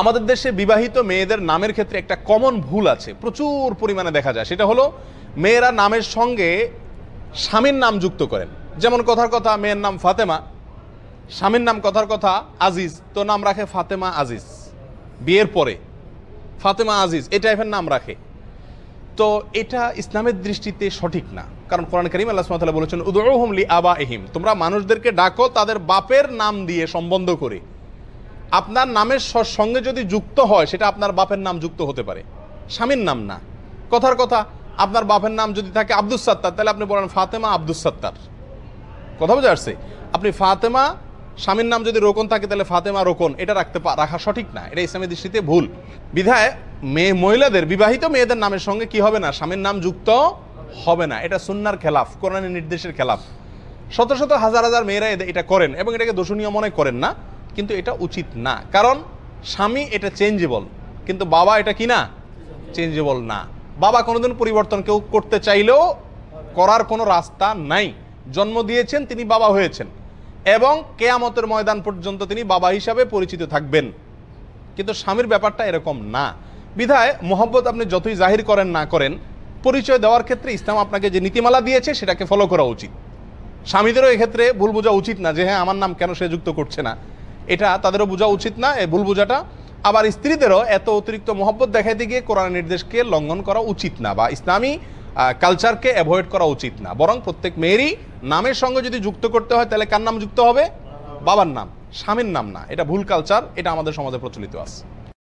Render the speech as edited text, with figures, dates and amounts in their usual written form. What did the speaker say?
আমাদের দেশে বিবাহিত মেয়েদের নামের ক্ষেত্রে একটা কমন ভুল আছে, প্রচুর পরিমাণে দেখা যায়। সেটা হলো মেয়েরা নামের সঙ্গে স্বামীর নাম যুক্ত করেন। যেমন কথার কথা মেয়ের নাম ফাতেমা, স্বামীর নাম কথার কথা আজিজ, তো নাম রাখে ফাতেমা আজিজ, বিয়ের পরে ফাতেমা আজিজ এই টাইপের নাম রাখে। তো এটা ইসলামের দৃষ্টিতে সঠিক না, কারণ কোরআন কারীম আল্লাহ সুবহানাহু ওয়া তাআলা বলেছেন উদউহুম লিআবাইহিম, তোমরা মানুষদেরকে ডাকো তাদের বাপের নাম দিয়ে সম্বন্ধ করে। আপনার নামের সঙ্গে যদি যুক্ত হয় সেটা আপনার বাপের নাম যুক্ত হতে পারে, স্বামীর নাম না। কথার কথা আপনার বাপের নাম যদি থাকে আব্দুস সাত্তার, তাহলে আপনি বলেন ফাতেমা আব্দুস সাত্তার, কথা বোঝা আসছে? আপনি ফাতেমা, স্বামীর নাম যদি রোকন থাকে তাহলে ফাতেমা রোকন, এটা রাখা সঠিক না, এটা ইসলামের দৃষ্টিতে ভুল। বিধায় মহিলাদের বিবাহিত মেয়েদের নামের সঙ্গে কি হবে না, স্বামীর নাম যুক্ত হবে না। এটা সুন্নার খেলাফ, কোরআনের নির্দেশের খেলাফ। শত শত হাজার হাজার মেয়েরা এটা করেন এবং এটাকে দোষণীয় মনে করেন না, কিন্তু এটা উচিত না। কারণ স্বামী এটা চেঞ্জেবল, কিন্তু বাবা এটা কি না, চেঞ্জেবল না। বাবা কোনোদিন পরিবর্তন কেউ করতে চাইলেও করার কোনো রাস্তা নাই। জন্ম দিয়েছেন, তিনি বাবা হয়েছেন এবং কেয়ামতের ময়দান পর্যন্ত তিনি বাবা হিসাবে পরিচিত থাকবেন। কিন্তু স্বামীর ব্যাপারটা এরকম না। বিধায় মোহাব্বত আপনি যতই জাহির করেন না করেন, পরিচয় দেওয়ার ক্ষেত্রে ইসলাম আপনাকে যে নীতিমালা দিয়েছে সেটাকে ফলো করা উচিত। স্বামীদেরও এক্ষেত্রে ভুল বোঝা উচিত না যে হ্যাঁ আমার নাম কেন সে যুক্ত করছে না, এটা তাদেরও বোঝা উচিত না, এই ভুল বোঝাটা। আবার স্ত্রীদেরও এত অতিরিক্ত মহব্বত দেখাইতে গিয়ে কোরআন নির্দেশকে লঙ্ঘন করা উচিত না বা ইসলামী কালচারকে অ্যাভয়েড করা উচিত না। বরং প্রত্যেক মেয়েরই নামের সঙ্গে যদি যুক্ত করতে হয় তাহলে কার নাম যুক্ত হবে, বাবার নাম, স্বামীর নাম না। এটা ভুল কালচার, এটা আমাদের সমাজে প্রচলিত আছে।